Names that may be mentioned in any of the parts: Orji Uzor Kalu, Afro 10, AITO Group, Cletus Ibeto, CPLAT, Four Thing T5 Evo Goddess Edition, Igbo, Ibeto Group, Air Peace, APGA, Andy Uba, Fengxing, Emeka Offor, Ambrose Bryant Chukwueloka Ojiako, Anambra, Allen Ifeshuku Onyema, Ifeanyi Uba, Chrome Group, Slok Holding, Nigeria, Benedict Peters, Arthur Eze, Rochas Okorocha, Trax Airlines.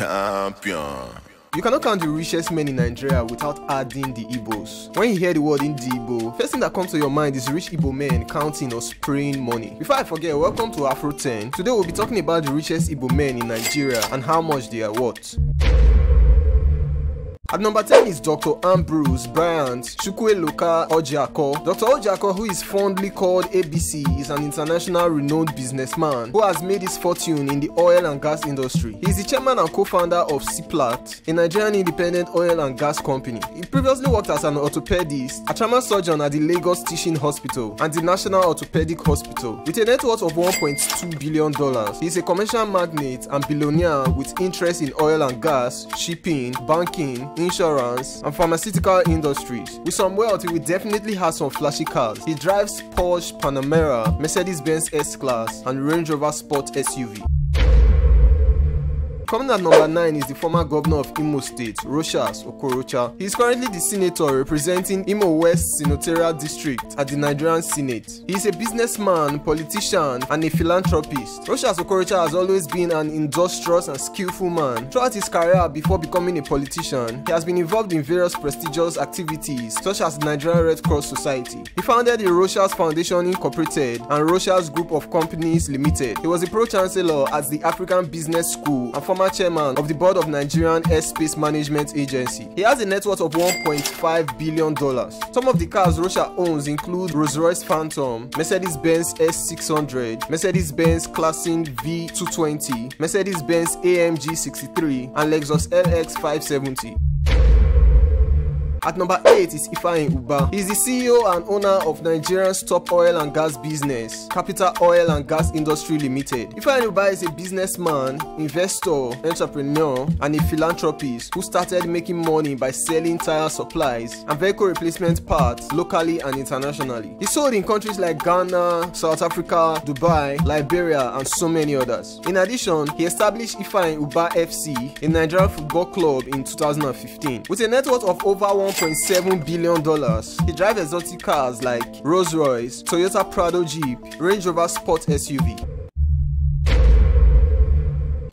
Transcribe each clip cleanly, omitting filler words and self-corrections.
champion. You cannot count the richest men in Nigeria without adding the Igbos. When you hear the word Igbo, first thing that comes to your mind is rich Igbo men counting or spraying money. Before I forget, welcome to Afro 10. Today we'll be talking about the richest Igbo men in Nigeria and how much they are worth. At number 10 is Dr. Ambrose Bryant Chukwueloka Ojiako. Dr. Ojiako, who is fondly called ABC, is an international renowned businessman who has made his fortune in the oil and gas industry. He is the chairman and co-founder of CPLAT, a Nigerian independent oil and gas company. He previously worked as an orthopedist, a trauma surgeon at the Lagos Teaching Hospital and the National Orthopedic Hospital. With a net worth of $1.2 billion, he is a commercial magnate and billionaire with interest in oil and gas, shipping, banking, insurance and pharmaceutical industries. With some wealth, he will definitely have some flashy cars. He drives Porsche, Panamera, Mercedes-Benz S-Class and Range Rover Sport SUV. Coming at number 9 is the former governor of Imo State, Rochas Okorocha. He is currently the senator representing Imo West Senatorial District at the Nigerian Senate. He is a businessman, politician, and a philanthropist. Rochas Okorocha has always been an industrious and skillful man. Throughout his career before becoming a politician, he has been involved in various prestigious activities such as the Nigerian Red Cross Society. He founded the Rochas Foundation Incorporated and Rochas Group of Companies Limited. He was a pro-chancellor at the African Business School and former chairman of the board of Nigerian Airspace Management Agency. He has a net worth of $1.5 billion. Some of the cars Rocha owns include Rolls-Royce Phantom, Mercedes-Benz S600, Mercedes-Benz Classing V220, Mercedes-Benz AMG 63, and Lexus LX 570. At number 8 is Ifeanyi Uba. He is the CEO and owner of Nigeria's top oil and gas business, Capital Oil and Gas Industry Limited. Ifeanyi Uba is a businessman, investor, entrepreneur, and a philanthropist who started making money by selling tire supplies and vehicle replacement parts locally and internationally. He sold in countries like Ghana, South Africa, Dubai, Liberia, and so many others. In addition, he established Ifeanyi Uba FC, a Nigerian football club, in 2015. With a net worth of over $1.7 billion. He drives exotic cars like Rolls-Royce, Toyota Prado Jeep, Range Rover Sport SUV.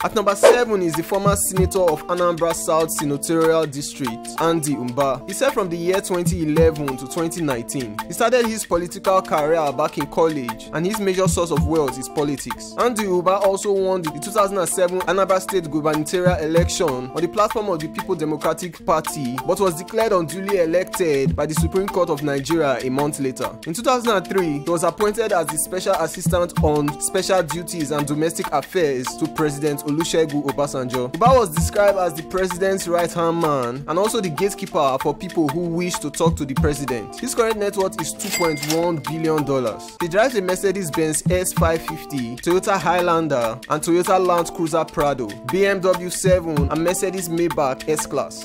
At number 7 is the former senator of Anambra South Senatorial District, Andy Uba. He served from the year 2011 to 2019. He started his political career back in college, and his major source of wealth is politics. Andy Uba also won the 2007 Anambra State gubernatorial election on the platform of the People Democratic Party, but was declared unduly elected by the Supreme Court of Nigeria a month later. In 2003, he was appointed as the Special Assistant on Special Duties and Domestic Affairs to President Olusegun Obasanjo. Uba was described as the president's right-hand man and also the gatekeeper for people who wish to talk to the president. His current net worth is $2.1 billion. He drives a Mercedes-Benz S550, Toyota Highlander, and Toyota Land Cruiser Prado, BMW 7, and Mercedes Maybach S-Class.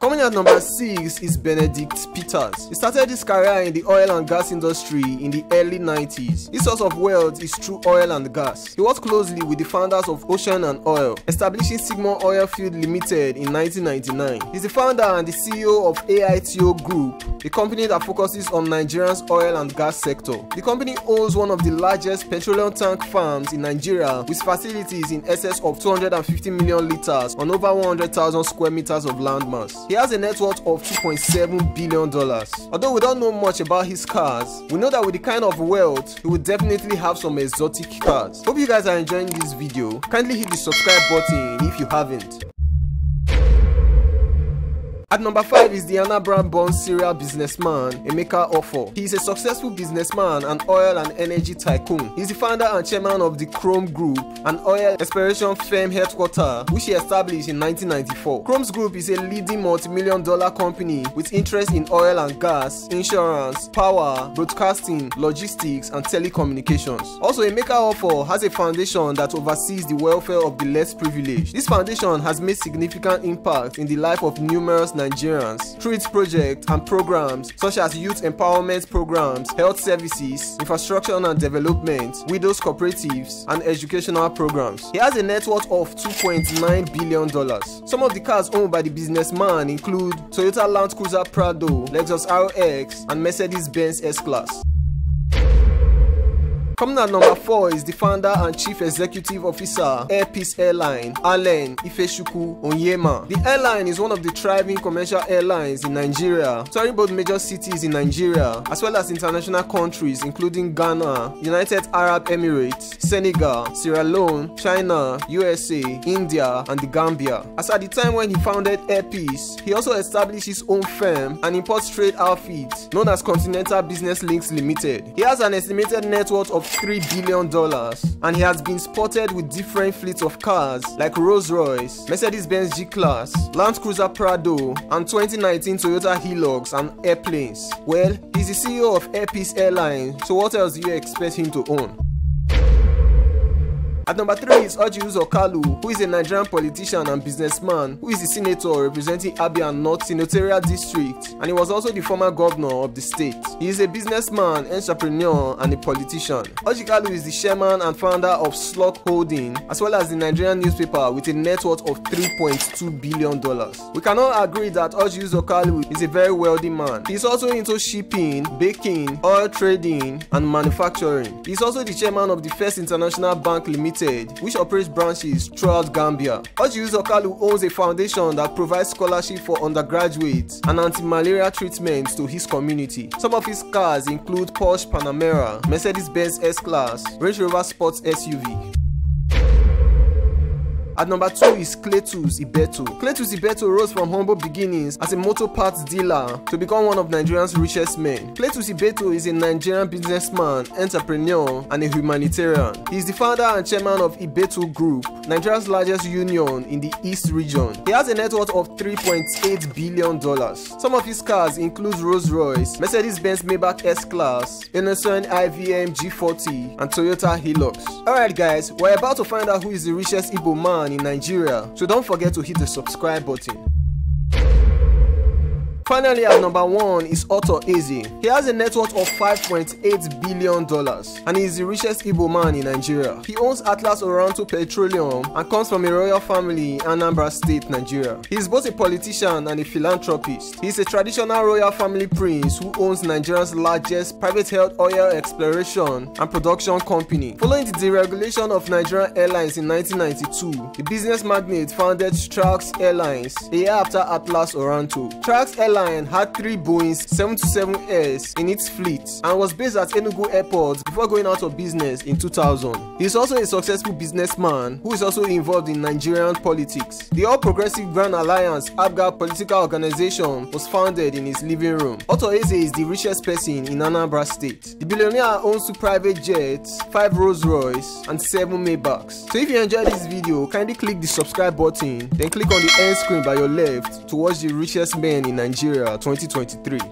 Coming at number 6 is Benedict Peters. He started his career in the oil and gas industry in the early 90s. His source of wealth is through oil and gas. He worked closely with the founders of Ocean and Oil, establishing Sigma Oil Field Limited in 1999. He's the founder and the CEO of AITO Group, a company that focuses on Nigeria's oil and gas sector. The company owns one of the largest petroleum tank farms in Nigeria, with facilities in excess of 250 million liters on over 100,000 square meters of landmass. He has a net worth of $2.7 billion. Although we don't know much about his cars, we know that with the kind of wealth, he will definitely have some exotic cars. Hope you guys are enjoying this video. Kindly hit the subscribe button if you haven't. At number 5 is the Anambra-born serial businessman, Emeka Offor. He is a successful businessman and oil and energy tycoon. He is the founder and chairman of the Chrome Group, an oil exploration firm headquarters, which he established in 1994. Chrome Group is a leading multi-million-dollar company with interest in oil and gas, insurance, power, broadcasting, logistics, and telecommunications. Also, Emeka Offor has a foundation that oversees the welfare of the less privileged. This foundation has made significant impact in the life of numerous Nigerians through its projects and programs such as youth empowerment programs, health services, infrastructure and development, widows cooperatives, and educational programs. He has a net worth of $2.9 billion. Some of the cars owned by the businessman include Toyota Land Cruiser Prado, Lexus RX, and Mercedes-Benz S-Class. Coming at number 4 is the founder and chief executive officer, Air Peace Airline, Allen Ifeshuku Onyema. The airline is one of the thriving commercial airlines in Nigeria, touring both major cities in Nigeria as well as international countries including Ghana, United Arab Emirates, Senegal, Sierra Leone, China, USA, India, and the Gambia. As at the time when he founded Air Peace, he also established his own firm and imports trade outfit known as Continental Business Links Limited. He has an estimated net worth of $3 billion, and he has been spotted with different fleets of cars like Rolls-Royce, Mercedes-Benz G-Class, Land Cruiser Prado, and 2019 Toyota Hilux and airplanes. Well, he's the CEO of Air Peace Airline, so what else do you expect him to own? At number 3 is Orji Uzor Kalu, who is a Nigerian politician and businessman who is the senator representing Abia and North Senatorial District, and he was also the former governor of the state. He is a businessman, entrepreneur, and a politician. Orji Kalu is the chairman and founder of Slok Holding, as well as the Nigerian newspaper with a net worth of $3.2 billion. We can all agree that Orji Uzor Kalu is a very wealthy man. He is also into shipping, baking, oil trading, and manufacturing. He is also the chairman of the First International Bank Limited, which operates branches throughout Gambia. Orji Uzor Kalu owns a foundation that provides scholarship for undergraduates and anti-malaria treatments to his community. Some of his cars include Porsche Panamera, Mercedes-Benz S-Class, Range Rover Sports SUV. At number 2 is Cletus Ibeto. Cletus Ibeto rose from humble beginnings as a motor parts dealer to become one of Nigeria's richest men. Cletus Ibeto is a Nigerian businessman, entrepreneur, and a humanitarian. He is the founder and chairman of Ibeto Group, Nigeria's largest union in the East region. He has a net worth of $3.8 billion. Some of his cars include Rolls-Royce, Mercedes-Benz Maybach S-Class, Innocent IVM G40, and Toyota Hilux. Alright guys, we're about to find out who is the richest Igbo man in Nigeria, so don't forget to hit the subscribe button. Finally, at number 1 is Arthur Eze. He has a net worth of $5.8 billion, and he is the richest Igbo man in Nigeria. He owns Atlas Oranto Petroleum and comes from a royal family in Anambra State, Nigeria. He is both a politician and a philanthropist. He is a traditional royal family prince who owns Nigeria's largest private health oil exploration and production company. Following the deregulation of Nigerian Airlines in 1992, the business magnate founded Trax Airlines a year after Atlas Oranto. Trax Airline had 3 Boeing 727s in its fleet and was based at Enugu Airport before going out of business in 2000. He is also a successful businessman who is also involved in Nigerian politics. The All Progressive Grand Alliance (APGA) political organization was founded in his living room. Arthur Eze is the richest person in Anambra State. The billionaire owns 2 private jets, 5 Rolls-Royce, and 7 Maybachs. So if you enjoyed this video, kindly click the subscribe button, then click on the end screen by your left to watch the richest men in Nigeria 2023.